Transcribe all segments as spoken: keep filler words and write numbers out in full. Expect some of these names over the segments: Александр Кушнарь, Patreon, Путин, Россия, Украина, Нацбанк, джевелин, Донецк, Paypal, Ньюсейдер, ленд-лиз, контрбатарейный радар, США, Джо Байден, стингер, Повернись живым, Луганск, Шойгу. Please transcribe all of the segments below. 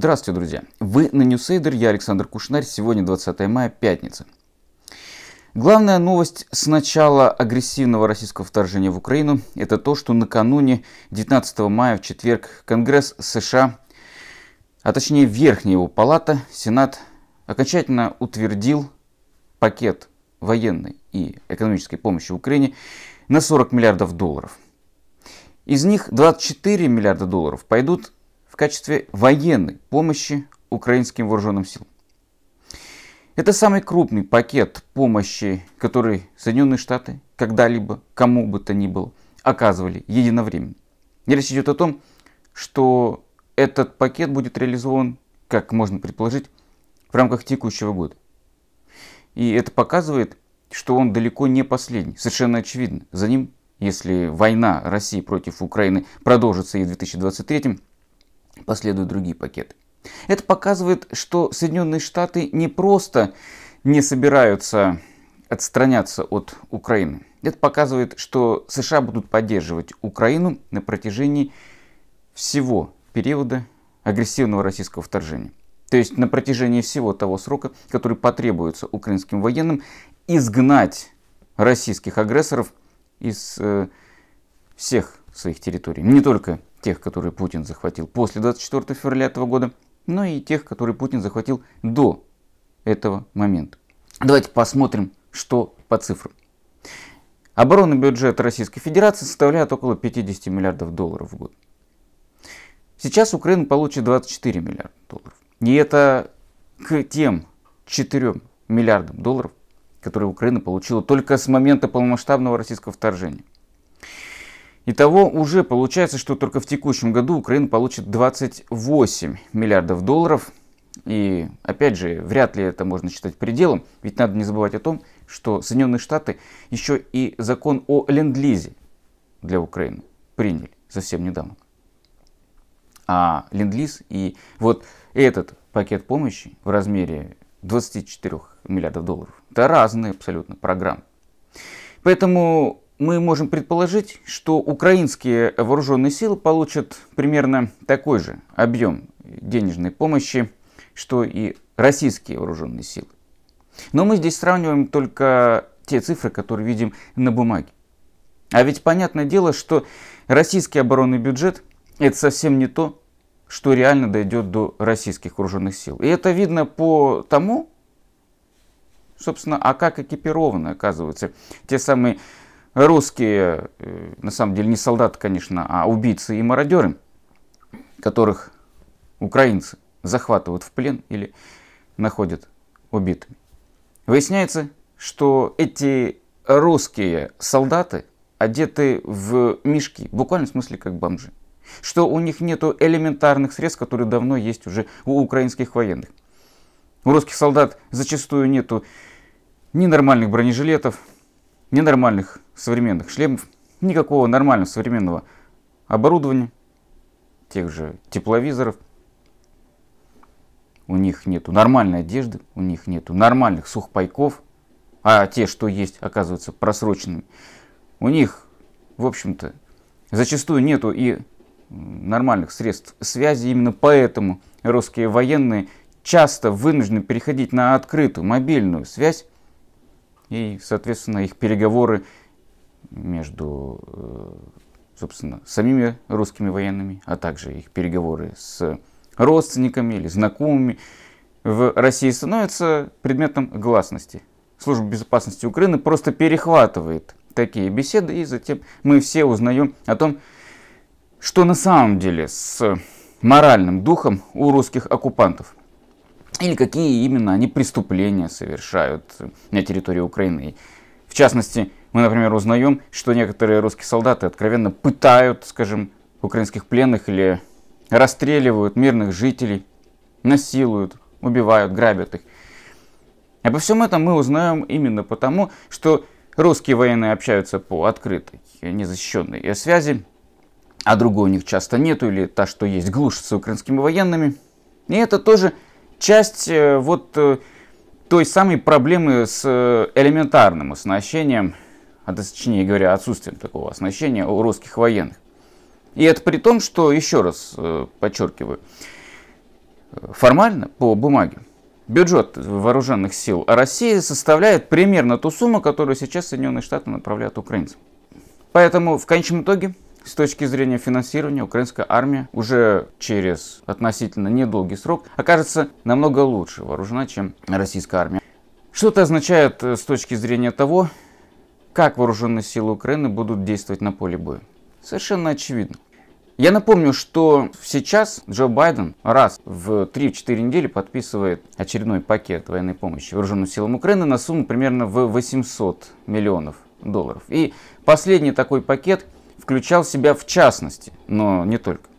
Здравствуйте, друзья! Вы на Ньюсейдер, я Александр Кушнарь, сегодня двадцатое мая, пятница. Главная новость с начала агрессивного российского вторжения в Украину – это то, что накануне девятнадцатого мая, в четверг, Конгресс США, а точнее верхняя его палата, Сенат, окончательно утвердил пакет военной и экономической помощи Украине на сорок миллиардов долларов. Из них двадцать четыре миллиарда долларов пойдут в качестве военной помощи украинским вооруженным силам. Это самый крупный пакет помощи, который Соединенные Штаты когда-либо, кому бы то ни было, оказывали единовременно. И речь идет о том, что этот пакет будет реализован, как можно предположить, в рамках текущего года. И это показывает, что он далеко не последний. Совершенно очевидно, за ним, если война России против Украины продолжится и в две тысячи двадцать третьем, последуют другие пакеты. Это показывает, что Соединенные Штаты не просто не собираются отстраняться от Украины. Это показывает, что США будут поддерживать Украину на протяжении всего периода агрессивного российского вторжения. То есть на протяжении всего того срока, который потребуется украинским военным, изгнать российских агрессоров из э, всех своих территорий. Не только тех, которые Путин захватил после двадцать четвёртого февраля этого года, но и тех, которые Путин захватил до этого момента. Давайте посмотрим, что по цифрам. Оборонный бюджет Российской Федерации составляет около пятидесяти миллиардов долларов в год. Сейчас Украина получит двадцать четыре миллиарда долларов. И это к тем четырем миллиардам долларов, которые Украина получила только с момента полномасштабного российского вторжения. Итого уже получается, что только в текущем году Украина получит двадцать восемь миллиардов долларов. И опять же, вряд ли это можно считать пределом, ведь надо не забывать о том, что Соединенные Штаты еще и закон о ленд-лизе для Украины приняли совсем недавно. А ленд-лиз и вот этот пакет помощи в размере двадцати четырёх миллиардов долларов, это разные абсолютно программы. Поэтому мы можем предположить, что украинские вооруженные силы получат примерно такой же объем денежной помощи, что и российские вооруженные силы. Но мы здесь сравниваем только те цифры, которые видим на бумаге. А ведь понятное дело, что российский оборонный бюджет – это совсем не то, что реально дойдет до российских вооруженных сил. И это видно по тому, собственно, а как экипированы, оказывается, те самые русские, на самом деле, не солдаты, конечно, а убийцы и мародеры, которых украинцы захватывают в плен или находят убитыми. Выясняется, что эти русские солдаты одеты в мешки, в буквальном смысле как бомжи. Что у них нету элементарных средств, которые давно есть уже у украинских военных. У русских солдат зачастую нету ни нормальных бронежилетов, ни нормальных современных шлемов, никакого нормального современного оборудования, тех же тепловизоров. У них нету нормальной одежды, у них нету нормальных сухпайков, а те, что есть, оказываются просроченными. У них, в общем-то, зачастую нету и нормальных средств связи, именно поэтому русские военные часто вынуждены переходить на открытую мобильную связь, и, соответственно, их переговоры между, собственно, самими русскими военными, а также их переговоры с родственниками или знакомыми в России становятся предметом гласности. Служба безопасности Украины просто перехватывает такие беседы, и затем мы все узнаем о том, что на самом деле с моральным духом у русских оккупантов. Или какие именно они преступления совершают на территории Украины. В частности, мы, например, узнаем, что некоторые русские солдаты откровенно пытают, скажем, украинских пленных или расстреливают мирных жителей, насилуют, убивают, грабят их. Обо всем этом мы узнаем именно потому, что русские военные общаются по открытой, незащищенной связи, а другой у них часто нету, или та, что есть, глушится украинскими военными. И это тоже часть вот той самой проблемы с элементарным оснащением, а точнее говоря, отсутствием такого оснащения у русских военных. И это при том, что, еще раз подчеркиваю, Формально, по бумаге, бюджет вооруженных сил России составляет примерно ту сумму, которую сейчас Соединенные Штаты направляют украинцам. Поэтому в конечном итоге, с точки зрения финансирования, украинская армия уже через относительно недолгий срок окажется намного лучше вооружена, чем российская армия. Что это означает с точки зрения того, как вооруженные силы Украины будут действовать на поле боя? Совершенно очевидно. Я напомню, что сейчас Джо Байден раз в три-четыре недели подписывает очередной пакет военной помощи вооруженным силам Украины на сумму примерно в восемьсот миллионов долларов. И последний такой пакет включал в себя, в частности, но не только,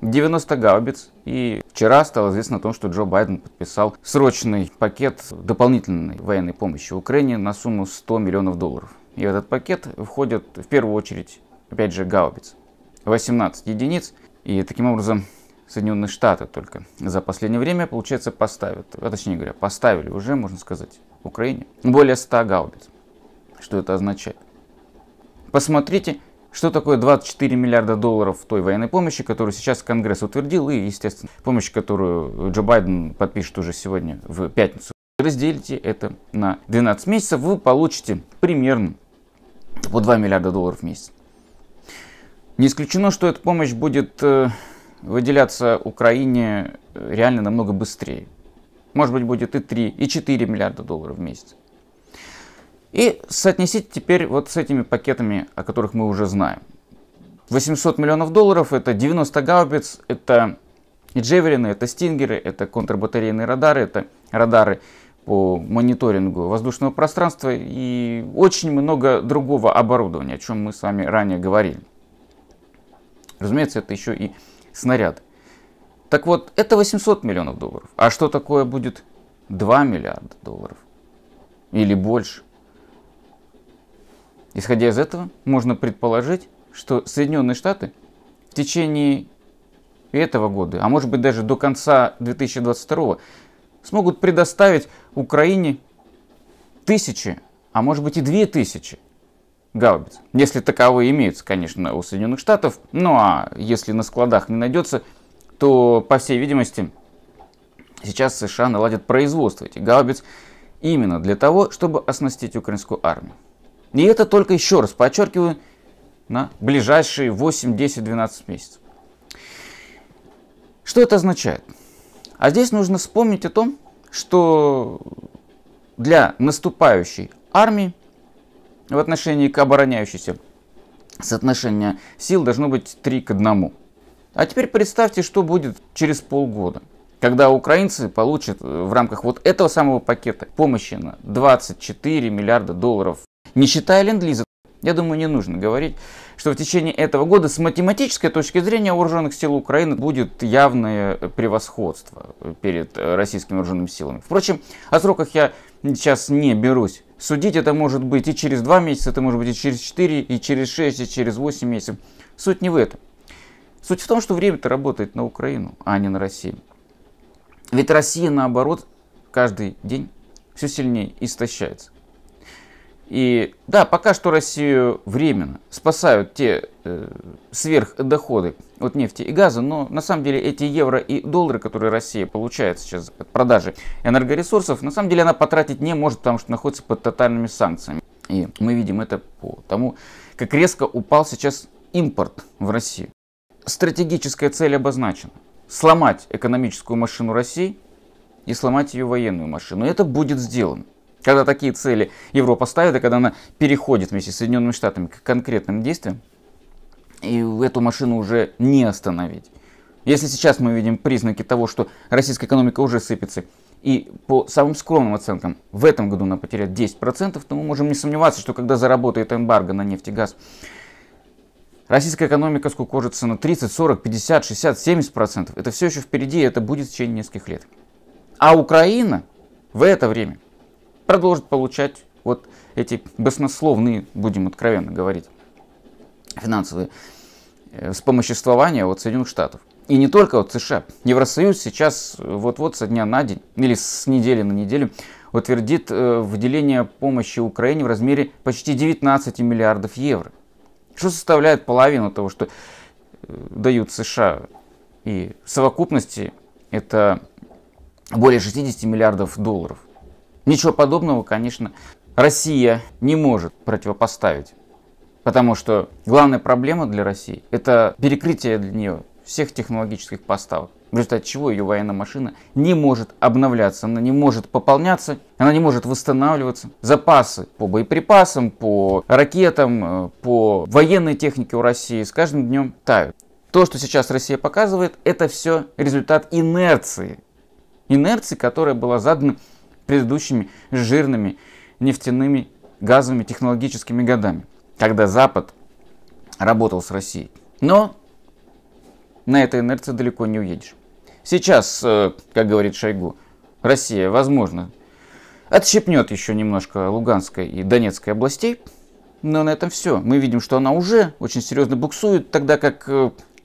девяносто гаубиц. И вчера стало известно о том, что Джо Байден подписал срочный пакет дополнительной военной помощи Украине на сумму сто миллионов долларов. И в этот пакет входят в первую очередь, опять же, гаубицы. восемнадцать единиц. И таким образом Соединенные Штаты только за последнее время, получается, поставят, а точнее говоря, поставили уже, можно сказать, Украине более ста гаубиц. Что это означает? Посмотрите, что такое двадцать четыре миллиарда долларов той военной помощи, которую сейчас Конгресс утвердил, и, естественно, помощь, которую Джо Байден подпишет уже сегодня в пятницу. Разделите это на двенадцать месяцев, вы получите примерно по два миллиарда долларов в месяц. Не исключено, что эта помощь будет выделяться Украине реально намного быстрее. Может быть, будет и три, и четыре миллиарда долларов в месяц. И соотнесите теперь вот с этими пакетами, о которых мы уже знаем. восемьсот миллионов долларов, это девяносто гаубиц, это джевелины, это стингеры, это контрбатарейные радары, это радары по мониторингу воздушного пространства и очень много другого оборудования, о чем мы с вами ранее говорили. Разумеется, это еще и снаряд. Так вот, это восемьсот миллионов долларов. А что такое будет два миллиарда долларов? Или больше? Исходя из этого, можно предположить, что Соединенные Штаты в течение этого года, а может быть даже до конца две тысячи двадцать второго, смогут предоставить Украине тысячи, а может быть и две тысячи гаубиц. Если таковые имеются, конечно, у Соединенных Штатов. Ну а если на складах не найдется, то, по всей видимости, сейчас США наладят производство этих гаубиц именно для того, чтобы оснастить украинскую армию. И это только, еще раз подчеркиваю, на ближайшие восемь, десять, двенадцать месяцев. Что это означает? А здесь нужно вспомнить о том, что для наступающей армии в отношении к обороняющейся соотношение сил должно быть три к одному. А теперь представьте, что будет через полгода, когда украинцы получат в рамках вот этого самого пакета помощи на двадцать четыре миллиарда долларов. Не считая ленд-лиза, я думаю, не нужно говорить, что в течение этого года с математической точки зрения вооруженных сил Украины будет явное превосходство перед российскими вооруженными силами. Впрочем, о сроках я сейчас не берусь судить, это может быть и через два месяца, это может быть и через четыре, и через шесть, и через восемь месяцев. Суть не в этом. Суть в том, что время-то работает на Украину, а не на Россию. Ведь Россия, наоборот, каждый день все сильнее истощается. И да, пока что Россию временно спасают те э, сверхдоходы от нефти и газа, но на самом деле эти евро и доллары, которые Россия получает сейчас от продажи энергоресурсов, на самом деле она потратить не может, потому что находится под тотальными санкциями. И мы видим это по тому, как резко упал сейчас импорт в Россию. Стратегическая цель обозначена. Сломать экономическую машину России и сломать ее военную машину. И это будет сделано. Когда такие цели Европа ставит, и когда она переходит вместе с Соединенными Штатами к конкретным действиям, и эту машину уже не остановить. Если сейчас мы видим признаки того, что российская экономика уже сыпется, и по самым скромным оценкам в этом году она потеряет десять процентов, то мы можем не сомневаться, что когда заработает эмбарго на нефть и газ, российская экономика скукожится на тридцать, сорок, пятьдесят, шестьдесят, семьдесят процентов. Это все еще впереди, и это будет в течение нескольких лет. А Украина в это время продолжит получать вот эти баснословные, будем откровенно говорить, финансовые вспомоществования от Соединенных Штатов. И не только от США. Евросоюз сейчас вот-вот со дня на день, или с недели на неделю, утвердит выделение помощи Украине в размере почти девятнадцати миллиардов евро. Что составляет половину того, что дают США. И в совокупности Это более шестидесяти миллиардов долларов. Ничего подобного, конечно, Россия не может противопоставить. Потому что главная проблема для России – это перекрытие для нее всех технологических поставок. В результате чего ее военная машина не может обновляться, она не может пополняться, она не может восстанавливаться. Запасы по боеприпасам, по ракетам, по военной технике у России с каждым днем тают. То, что сейчас Россия показывает, это все результат инерции. Инерции, которая была задана предыдущими жирными нефтяными, газовыми, технологическими годами, когда Запад работал с Россией. Но на этой инерции далеко не уедешь. Сейчас, как говорит Шойгу, Россия, возможно, отщепнет еще немножко Луганской и Донецкой областей, но на этом все. Мы видим, что она уже очень серьезно буксует, тогда как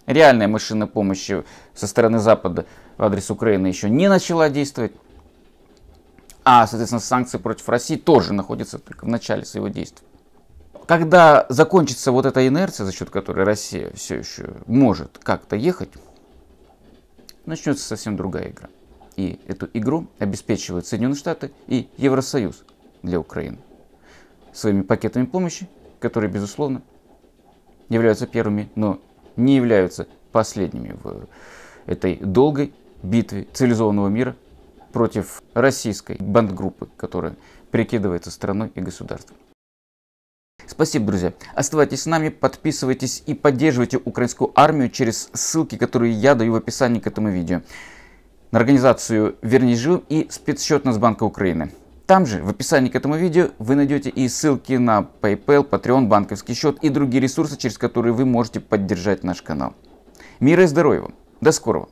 реальная машина помощи со стороны Запада в адрес Украины еще не начала действовать, а, соответственно, санкции против России тоже находятся только в начале своего действия. Когда закончится вот эта инерция, за счет которой Россия все еще может как-то ехать, начнется совсем другая игра. И эту игру обеспечивают Соединенные Штаты и Евросоюз для Украины своими пакетами помощи, которые, безусловно, являются первыми, но не являются последними в этой долгой битве цивилизованного мира против российской бандгруппы, которая перекидывается страной и государством. Спасибо, друзья. Оставайтесь с нами, подписывайтесь и поддерживайте украинскую армию через ссылки, которые я даю в описании к этому видео. На организацию «Вернись живым» и спецсчет Нацбанка Украины. Там же, в описании к этому видео, вы найдете и ссылки на PayPal, Patreon, банковский счет и другие ресурсы, через которые вы можете поддержать наш канал. Мира и здоровья вам. До скорого.